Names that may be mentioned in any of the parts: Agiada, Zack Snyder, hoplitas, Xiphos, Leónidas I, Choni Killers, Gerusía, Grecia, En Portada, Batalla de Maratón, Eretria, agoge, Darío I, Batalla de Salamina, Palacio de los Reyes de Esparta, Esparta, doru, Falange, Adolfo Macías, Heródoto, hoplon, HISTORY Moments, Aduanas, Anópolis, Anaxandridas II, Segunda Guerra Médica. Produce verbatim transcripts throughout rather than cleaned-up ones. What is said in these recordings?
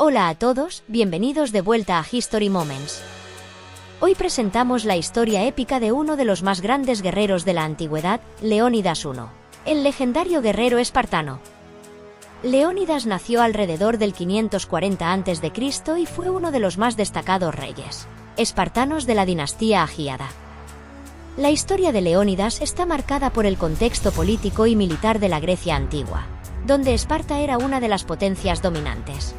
Hola a todos, bienvenidos de vuelta a HISTORY Moments. Hoy presentamos la historia épica de uno de los más grandes guerreros de la antigüedad, Leónidas primero, el legendario guerrero espartano. Leónidas nació alrededor del quinientos cuarenta antes de Cristo y fue uno de los más destacados reyes espartanos de la dinastía Agiada. La historia de Leónidas está marcada por el contexto político y militar de la Grecia antigua, donde Esparta era una de las potencias dominantes.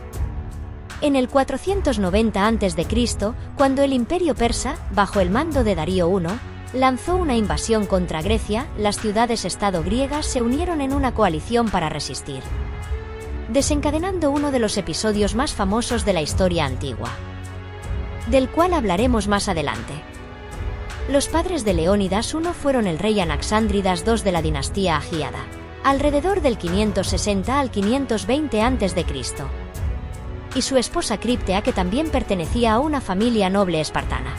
En el cuatrocientos noventa antes de Cristo, cuando el imperio persa, bajo el mando de Darío primero, lanzó una invasión contra Grecia, las ciudades-estado griegas se unieron en una coalición para resistir, desencadenando uno de los episodios más famosos de la historia antigua, del cual hablaremos más adelante. Los padres de Leónidas primero fueron el rey Anaxandridas segundo de la dinastía Agiada, alrededor del quinientos sesenta al quinientos veinte antes de Cristo, y su esposa Críptea, que también pertenecía a una familia noble espartana.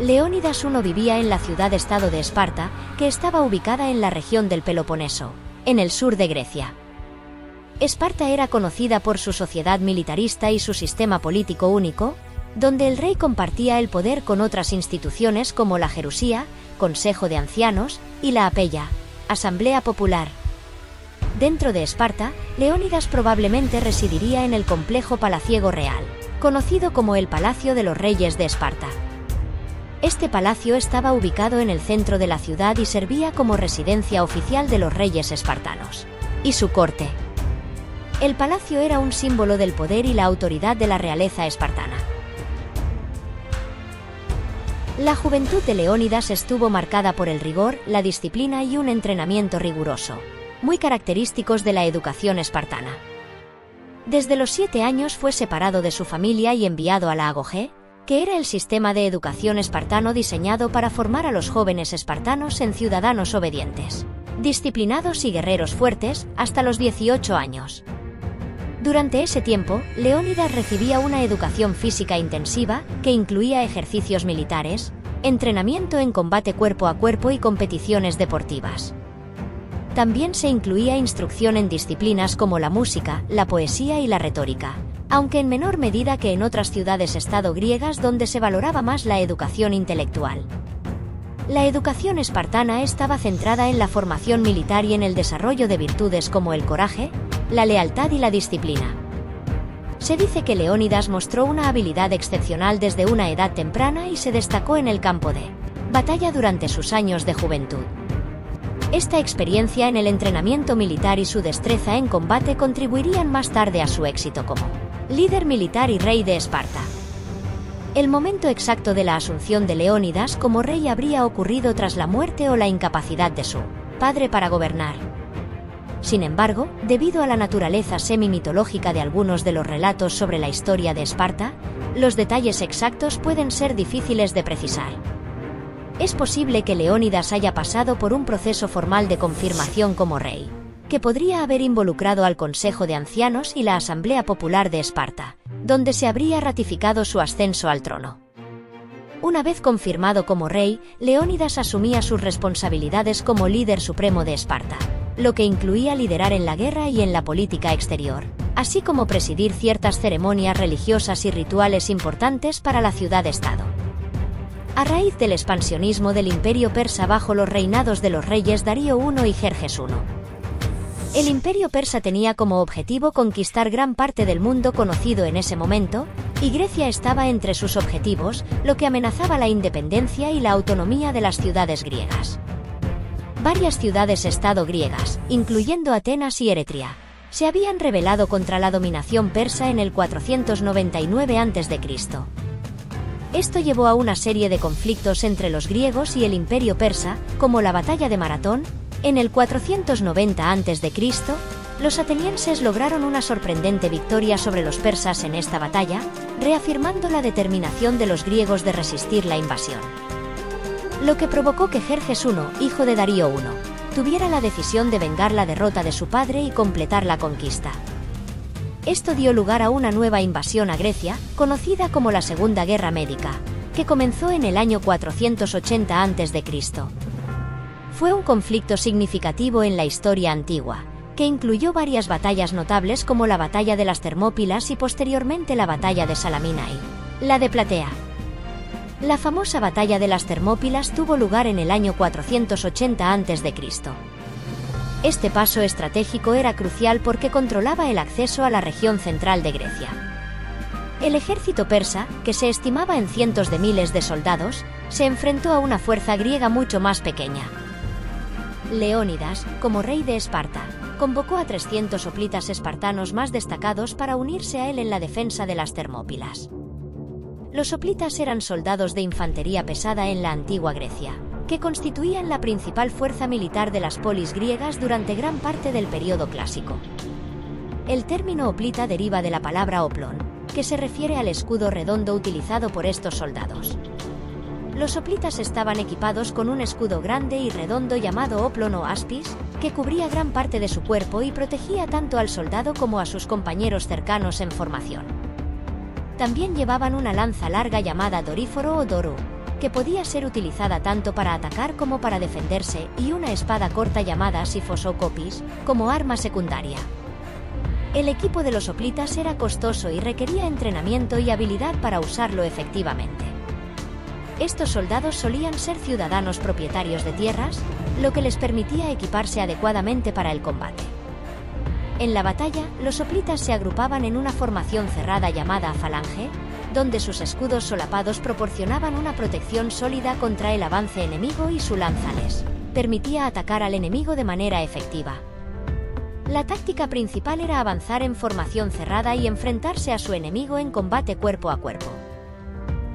Leónidas primero vivía en la ciudad-estado de Esparta, que estaba ubicada en la región del Peloponeso, en el sur de Grecia. Esparta era conocida por su sociedad militarista y su sistema político único, donde el rey compartía el poder con otras instituciones como la Gerusía, Consejo de Ancianos, y la Apella, Asamblea Popular. Dentro de Esparta, Leónidas probablemente residiría en el complejo palaciego real, conocido como el Palacio de los Reyes de Esparta. Este palacio estaba ubicado en el centro de la ciudad y servía como residencia oficial de los reyes espartanos y su corte. El palacio era un símbolo del poder y la autoridad de la realeza espartana. La juventud de Leónidas estuvo marcada por el rigor, la disciplina y un entrenamiento riguroso, muy característicos de la educación espartana. Desde los siete años fue separado de su familia y enviado a la agoge, que era el sistema de educación espartano diseñado para formar a los jóvenes espartanos en ciudadanos obedientes, disciplinados y guerreros fuertes, hasta los dieciocho años. Durante ese tiempo, Leónidas recibía una educación física intensiva, que incluía ejercicios militares, entrenamiento en combate cuerpo a cuerpo y competiciones deportivas. También se incluía instrucción en disciplinas como la música, la poesía y la retórica, aunque en menor medida que en otras ciudades-estado griegas donde se valoraba más la educación intelectual. La educación espartana estaba centrada en la formación militar y en el desarrollo de virtudes como el coraje, la lealtad y la disciplina. Se dice que Leónidas mostró una habilidad excepcional desde una edad temprana y se destacó en el campo de batalla durante sus años de juventud. Esta experiencia en el entrenamiento militar y su destreza en combate contribuirían más tarde a su éxito como líder militar y rey de Esparta. El momento exacto de la asunción de Leónidas como rey habría ocurrido tras la muerte o la incapacidad de su padre para gobernar. Sin embargo, debido a la naturaleza semi-mitológica de algunos de los relatos sobre la historia de Esparta, los detalles exactos pueden ser difíciles de precisar. Es posible que Leónidas haya pasado por un proceso formal de confirmación como rey, que podría haber involucrado al Consejo de Ancianos y la Asamblea Popular de Esparta, donde se habría ratificado su ascenso al trono. Una vez confirmado como rey, Leónidas asumía sus responsabilidades como líder supremo de Esparta, lo que incluía liderar en la guerra y en la política exterior, así como presidir ciertas ceremonias religiosas y rituales importantes para la ciudad-estado. A raíz del expansionismo del imperio persa bajo los reinados de los reyes Darío primero y Jerjes primero, el imperio persa tenía como objetivo conquistar gran parte del mundo conocido en ese momento, y Grecia estaba entre sus objetivos, lo que amenazaba la independencia y la autonomía de las ciudades griegas. Varias ciudades-estado griegas, incluyendo Atenas y Eretria, se habían rebelado contra la dominación persa en el cuatrocientos noventa y nueve antes de Cristo. Esto llevó a una serie de conflictos entre los griegos y el imperio persa, como la Batalla de Maratón. En el cuatrocientos noventa antes de Cristo, los atenienses lograron una sorprendente victoria sobre los persas en esta batalla, reafirmando la determinación de los griegos de resistir la invasión, lo que provocó que Jerjes primero, hijo de Darío primero, tuviera la decisión de vengar la derrota de su padre y completar la conquista. Esto dio lugar a una nueva invasión a Grecia, conocida como la Segunda Guerra Médica, que comenzó en el año cuatrocientos ochenta antes de Cristo. Fue un conflicto significativo en la historia antigua, que incluyó varias batallas notables como la Batalla de las Termópilas y posteriormente la Batalla de Salamina y la de Platea. La famosa Batalla de las Termópilas tuvo lugar en el año cuatrocientos ochenta antes de Cristo. Este paso estratégico era crucial porque controlaba el acceso a la región central de Grecia. El ejército persa, que se estimaba en cientos de miles de soldados, se enfrentó a una fuerza griega mucho más pequeña. Leónidas, como rey de Esparta, convocó a trescientos hoplitas espartanos más destacados para unirse a él en la defensa de las Termópilas. Los hoplitas eran soldados de infantería pesada en la antigua Grecia, que constituían la principal fuerza militar de las polis griegas durante gran parte del periodo clásico. El término hoplita deriva de la palabra hoplon, que se refiere al escudo redondo utilizado por estos soldados. Los hoplitas estaban equipados con un escudo grande y redondo llamado hoplon o aspis, que cubría gran parte de su cuerpo y protegía tanto al soldado como a sus compañeros cercanos en formación. También llevaban una lanza larga llamada doríforo o doru, que podía ser utilizada tanto para atacar como para defenderse, y una espada corta llamada Xiphos o Kopis, como arma secundaria. El equipo de los hoplitas era costoso y requería entrenamiento y habilidad para usarlo efectivamente. Estos soldados solían ser ciudadanos propietarios de tierras, lo que les permitía equiparse adecuadamente para el combate. En la batalla, los hoplitas se agrupaban en una formación cerrada llamada Falange, donde sus escudos solapados proporcionaban una protección sólida contra el avance enemigo y su lanza les permitía atacar al enemigo de manera efectiva. La táctica principal era avanzar en formación cerrada y enfrentarse a su enemigo en combate cuerpo a cuerpo.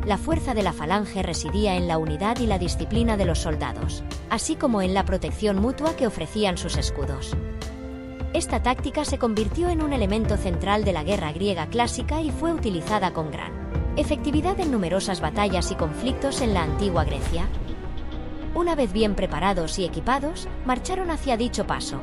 La fuerza de la falange residía en la unidad y la disciplina de los soldados, así como en la protección mutua que ofrecían sus escudos. Esta táctica se convirtió en un elemento central de la guerra griega clásica y fue utilizada con gran efectividad en numerosas batallas y conflictos en la antigua Grecia. Una vez bien preparados y equipados, marcharon hacia dicho paso.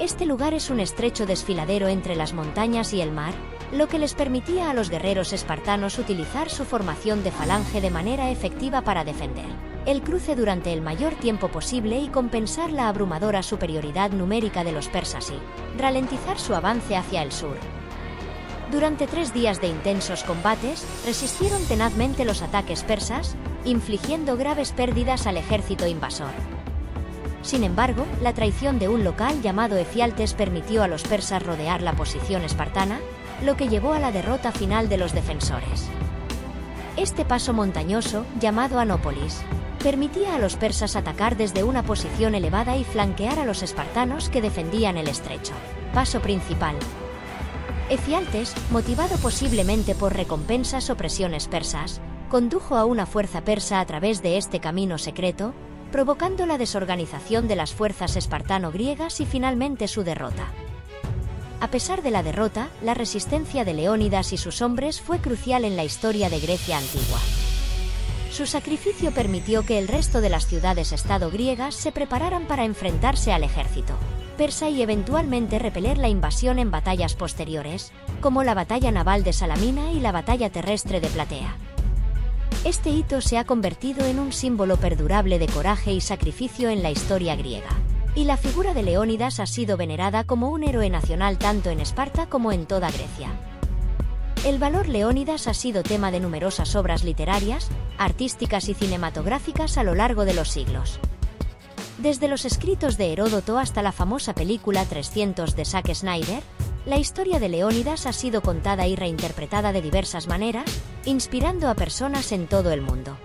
Este lugar es un estrecho desfiladero entre las montañas y el mar, lo que les permitía a los guerreros espartanos utilizar su formación de falange de manera efectiva para defender el cruce durante el mayor tiempo posible y compensar la abrumadora superioridad numérica de los persas y ralentizar su avance hacia el sur. Durante tres días de intensos combates, resistieron tenazmente los ataques persas, infligiendo graves pérdidas al ejército invasor. Sin embargo, la traición de un local llamado Efialtes permitió a los persas rodear la posición espartana, lo que llevó a la derrota final de los defensores. Este paso montañoso, llamado Anópolis, permitía a los persas atacar desde una posición elevada y flanquear a los espartanos que defendían el estrecho paso principal. Efialtes, motivado posiblemente por recompensas o presiones persas, condujo a una fuerza persa a través de este camino secreto, provocando la desorganización de las fuerzas espartano-griegas y finalmente su derrota. A pesar de la derrota, la resistencia de Leónidas y sus hombres fue crucial en la historia de Grecia antigua. Su sacrificio permitió que el resto de las ciudades-estado griegas se prepararan para enfrentarse al ejército persa y eventualmente repeler la invasión en batallas posteriores, como la batalla naval de Salamina y la batalla terrestre de Platea. Este hito se ha convertido en un símbolo perdurable de coraje y sacrificio en la historia griega, y la figura de Leónidas ha sido venerada como un héroe nacional tanto en Esparta como en toda Grecia. El valor Leónidas ha sido tema de numerosas obras literarias, artísticas y cinematográficas a lo largo de los siglos. Desde los escritos de Heródoto hasta la famosa película trescientos de Zack Snyder, la historia de Leónidas ha sido contada y reinterpretada de diversas maneras, inspirando a personas en todo el mundo.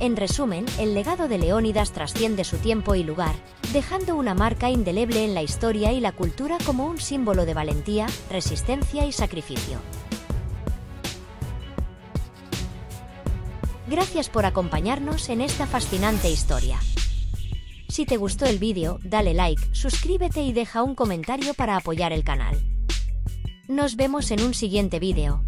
En resumen, el legado de Leónidas trasciende su tiempo y lugar, dejando una marca indeleble en la historia y la cultura como un símbolo de valentía, resistencia y sacrificio. Gracias por acompañarnos en esta fascinante historia. Si te gustó el vídeo, dale like, suscríbete y deja un comentario para apoyar el canal. Nos vemos en un siguiente vídeo.